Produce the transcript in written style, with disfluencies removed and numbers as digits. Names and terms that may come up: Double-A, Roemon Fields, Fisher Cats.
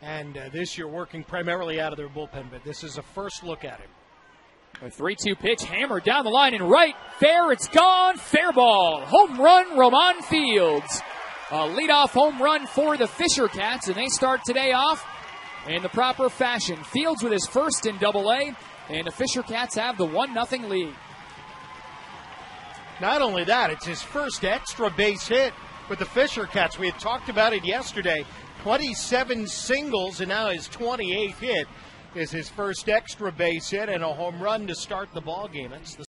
And this year working primarily out of their bullpen, but this is a first look at him. A 3-2 pitch, hammered down the line and right. Fair, it's gone. Fair ball. Home run, Roemon Fields. A leadoff home run for the Fisher Cats, and they start today off in the proper fashion. Fields with his first in Double-A, and the Fisher Cats have the 1-0 lead. Not only that, it's his first extra base hit with the Fisher Cats. We had talked about it yesterday. 27 singles, and now his 28th hit is his first extra base hit and a home run to start the ball game. That's the